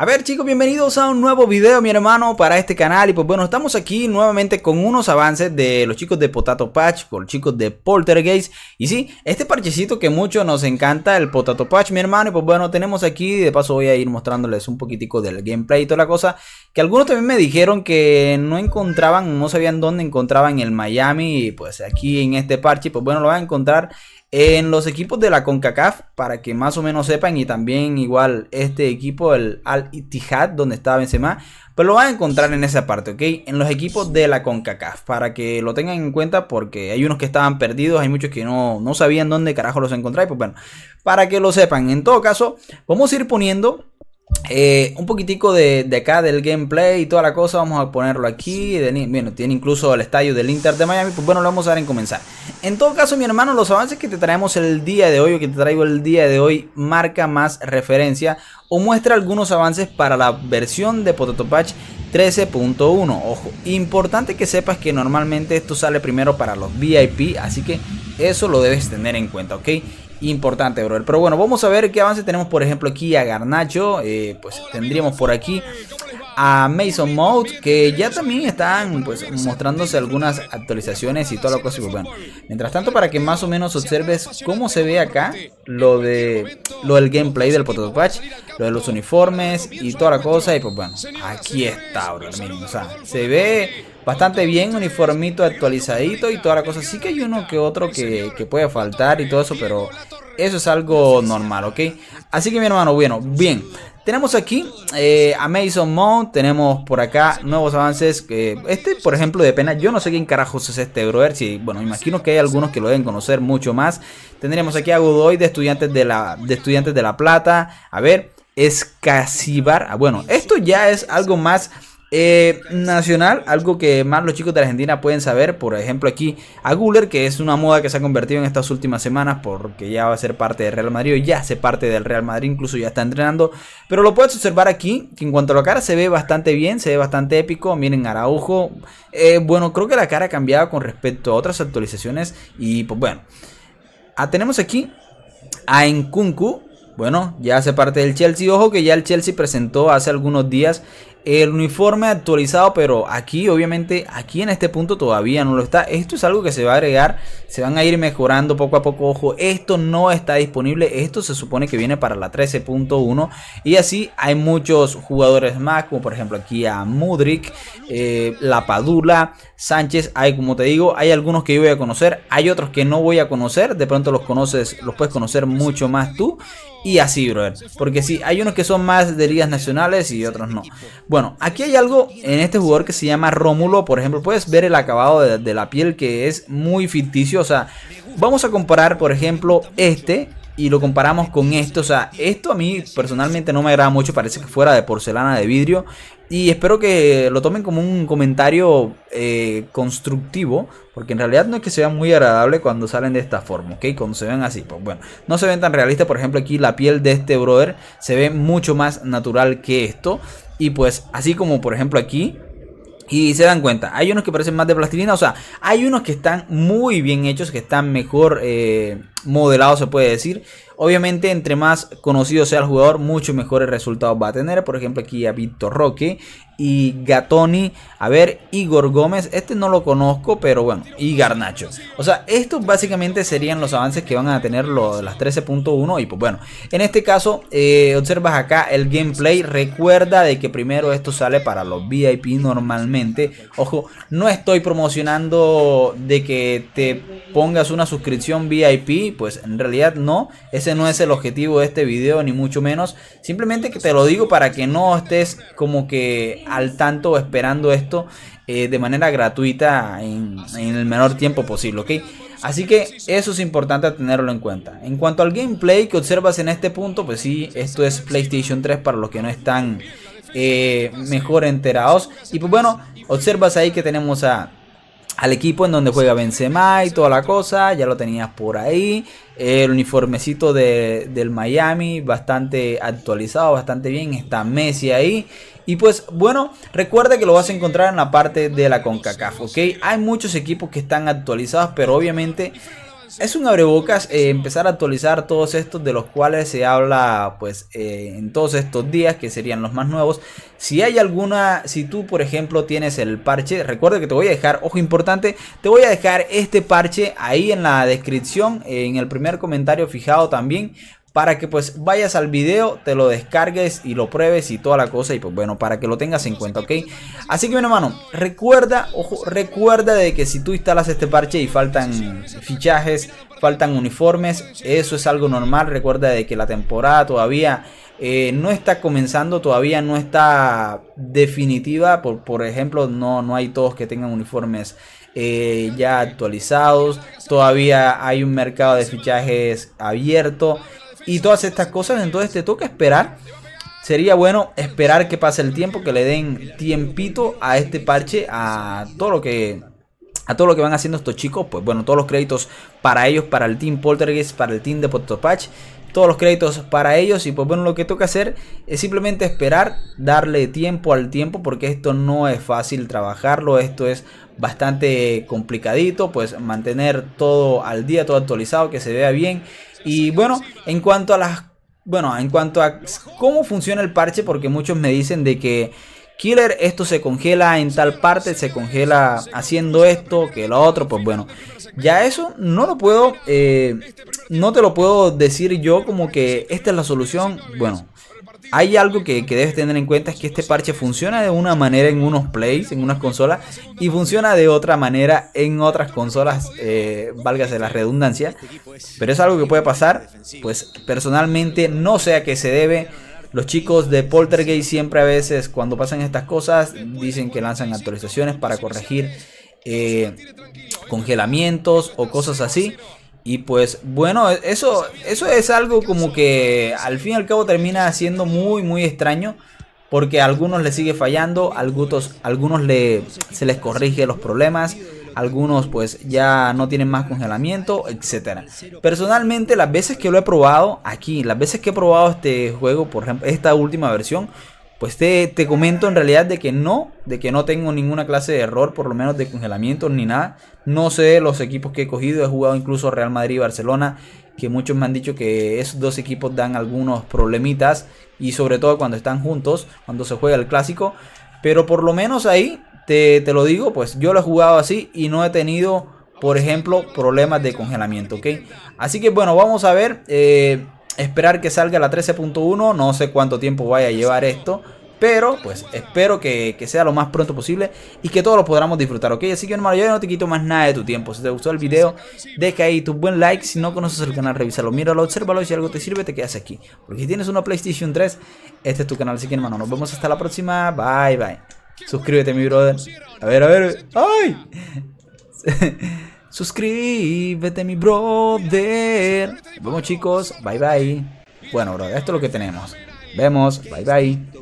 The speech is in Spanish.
A ver chicos, bienvenidos a un nuevo video mi hermano para este canal. Y pues bueno, estamos aquí nuevamente con unos avances de los chicos de Potato Patch, con los chicos de Poltergeist. Y sí, este parchecito que mucho nos encanta, el Potato Patch mi hermano. Y pues bueno, tenemos aquí, de paso voy a ir mostrándoles un poquitico del gameplay y toda la cosa. Que algunos también me dijeron que no encontraban, no sabían dónde encontraban el Miami. Y pues aquí en este parche, pues bueno, lo van a encontrar en los equipos de la CONCACAF, para que más o menos sepan. Y también igual este equipo, el Al-Ittihad, donde está Benzema, pues lo van a encontrar en esa parte, ¿ok? En los equipos de la CONCACAF, para que lo tengan en cuenta, porque hay unos que estaban perdidos, hay muchos que no sabían dónde carajo los encontrar. Y pues bueno, para que lo sepan. En todo caso, vamos a ir poniendo un poquitico de acá del gameplay y toda la cosa. Vamos a ponerlo aquí. Bueno, tiene incluso el estadio del Inter de Miami. Pues bueno, lo vamos a dar en comenzar. En todo caso, mi hermano, los avances que te traemos el día de hoy, o que te traigo el día de hoy, marca más referencia o muestra algunos avances para la versión de Potato Patch 13.1. Ojo, importante que sepas que normalmente esto sale primero para los VIP, así que eso lo debes tener en cuenta, ¿ok? Importante, brother. Pero bueno, vamos a ver qué avance tenemos. Por ejemplo, aquí a Garnacho, pues tendríamos por aquí a Mason Mount, que ya también están pues mostrándose algunas actualizaciones y toda la cosa. Bueno, mientras tanto, para que más o menos observes cómo se ve acá lo del gameplay del Potato Patch, lo de los uniformes y toda la cosa. Y pues bueno, aquí está, brother. Miren, o sea, se ve bastante bien, uniformito actualizadito y toda la cosa. Sí que hay uno que otro que puede faltar y todo eso, pero eso es algo normal, ¿ok? Así que mi hermano, bueno, bien. Tenemos aquí a Mason Mount, tenemos por acá nuevos avances. Este, por ejemplo, de pena, yo no sé quién carajos es este brother. Si, bueno, me imagino que hay algunos que lo deben conocer mucho más. Tendríamos aquí a Godoy de Estudiantes de la Plata. A ver, es Casibar. Bueno, esto ya es algo más nacional, algo que más los chicos de Argentina pueden saber. Por ejemplo, aquí a Güler, que es una moda que se ha convertido en estas últimas semanas, porque ya va a ser parte del Real Madrid, o ya hace parte del Real Madrid, incluso ya está entrenando. Pero lo puedes observar aquí, que en cuanto a la cara se ve bastante bien, se ve bastante épico. Miren, Araujo, bueno, creo que la cara ha cambiado con respecto a otras actualizaciones. Y pues bueno, tenemos aquí a Nkunku. Bueno, ya hace parte del Chelsea. Ojo que ya el Chelsea presentó hace algunos días el uniforme actualizado, pero aquí obviamente, aquí en este punto todavía no lo está. Esto es algo que se va a agregar, se van a ir mejorando poco a poco. Ojo, esto no está disponible, esto se supone que viene para la 13.1. Y así hay muchos jugadores más, como por ejemplo aquí a Mudrik, La Padula, Sánchez. Hay, como te digo, hay algunos que yo voy a conocer, hay otros que no voy a conocer. De pronto los conoces, los puedes conocer mucho más tú. Y así, brother, porque sí, hay unos que son más de ligas nacionales y otros no. Bueno, aquí hay algo en este jugador que se llama Rómulo. Por ejemplo, puedes ver el acabado de la piel, que es muy ficticio. O sea, vamos a comparar, por ejemplo, este y lo comparamos con esto. O sea, esto a mí personalmente no me agrada mucho, parece que fuera de porcelana, de vidrio. Y espero que lo tomen como un comentario constructivo, porque en realidad no es que sea muy agradable cuando salen de esta forma, ¿ok? Cuando se ven así, pues bueno, no se ven tan realistas. Por ejemplo, aquí la piel de este brother se ve mucho más natural que esto. Y pues así como por ejemplo aquí, y se dan cuenta, hay unos que parecen más de plastilina. O sea, hay unos que están muy bien hechos, que están mejor modelados, se puede decir. Obviamente, entre más conocido sea el jugador, muchos mejores resultados va a tener. Por ejemplo, aquí a Víctor Roque y Gattoni. A ver, Igor Gómez, este no lo conozco, pero bueno, y Garnacho. O sea, estos básicamente serían los avances que van a tener las 13.1. Y pues bueno, en este caso, observas acá el gameplay. Recuerda de que primero esto sale para los VIP normalmente. Ojo, no estoy promocionando de que te pongas una suscripción VIP, pues en realidad no. Ese no es el objetivo de este video, ni mucho menos. Simplemente que te lo digo para que no estés como que al tanto esperando esto de manera gratuita en el menor tiempo posible, ¿ok? Así que eso es importante tenerlo en cuenta. En cuanto al gameplay que observas en este punto, pues sí, esto es PlayStation 3 para los que no están mejor enterados. Y pues bueno, observas ahí que tenemos al equipo en donde juega Benzema y toda la cosa. Ya lo tenías por ahí. El uniformecito del Miami, bastante actualizado, bastante bien. Está Messi ahí. Y pues bueno, recuerda que lo vas a encontrar en la parte de la CONCACAF, ¿ok? Hay muchos equipos que están actualizados, pero obviamente Es un abrebocas empezar a actualizar todos estos de los cuales se habla pues en todos estos días, que serían los más nuevos. Si hay alguna, si tú por ejemplo tienes el parche, recuerda que te voy a dejar, ojo importante, te voy a dejar este parche ahí en la descripción, en el primer comentario fijado también, para que pues vayas al video, te lo descargues y lo pruebes y toda la cosa, y pues bueno, para que lo tengas en cuenta, ¿ok? Así que bueno, mano, recuerda, ojo, recuerda de que si tú instalas este parche y faltan fichajes, faltan uniformes, eso es algo normal. Recuerda de que la temporada todavía no está comenzando, todavía no está definitiva. Por ejemplo, no hay todos que tengan uniformes ya actualizados, todavía hay un mercado de fichajes abierto y todas estas cosas, entonces te toca esperar. Sería bueno esperar que pase el tiempo, que le den tiempito a este parche, a todo lo que van haciendo estos chicos. Pues bueno, todos los créditos para ellos, para el Team Poltergeist, para el Team de Potato Patch, todos los créditos para ellos. Y pues bueno, lo que toca hacer es simplemente esperar, darle tiempo al tiempo, porque esto no es fácil trabajarlo, esto es bastante complicadito, pues mantener todo al día, todo actualizado, que se vea bien. Y bueno, en cuanto a cómo funciona el parche, porque muchos me dicen de que Killer, esto se congela en tal parte, se congela haciendo esto, que lo otro. Pues bueno, ya eso no lo puedo, no te lo puedo decir yo como que esta es la solución. Bueno, hay algo que debes tener en cuenta, es que este parche funciona de una manera en unos plays, en unas consolas, y funciona de otra manera en otras consolas, válgase la redundancia. Pero es algo que puede pasar, pues personalmente no sé a qué se debe. Los chicos de Poltergeist siempre a veces cuando pasan estas cosas dicen que lanzan actualizaciones para corregir congelamientos o cosas así. Y pues bueno, eso es algo como que al fin y al cabo termina siendo muy extraño, porque a algunos les sigue fallando, a algunos se les corrige los problemas, algunos pues ya no tienen más congelamiento, etcétera. Personalmente, las veces que lo he probado aquí, las veces que he probado este juego, por ejemplo esta última versión, pues te comento en realidad de que no tengo ninguna clase de error, por lo menos de congelamiento ni nada. No sé los equipos que he cogido, he jugado incluso Real Madrid y Barcelona, que muchos me han dicho que esos dos equipos dan algunos problemitas, y sobre todo cuando están juntos, cuando se juega el clásico. Pero por lo menos ahí, te lo digo, pues yo lo he jugado así y no he tenido, por ejemplo, problemas de congelamiento, ¿ok? Así que bueno, vamos a ver, esperar que salga la 13.1, no sé cuánto tiempo vaya a llevar esto, pero pues espero que sea lo más pronto posible y que todos lo podamos disfrutar, ¿ok? Así que hermano, yo no te quito más nada de tu tiempo. Si te gustó el video, deja ahí tu buen like. Si no conoces el canal, revísalo, míralo, obsérvalo, y si algo te sirve, te quedas aquí, porque si tienes una PlayStation 3, este es tu canal. Así que hermano, nos vemos hasta la próxima. Bye, bye. Suscríbete, mi brother. A ver. ¡Ay! Suscríbete, mi brother. Nos vemos, chicos. Bye, bye. Bueno, brother, esto es lo que tenemos. Vemos. Bye, bye.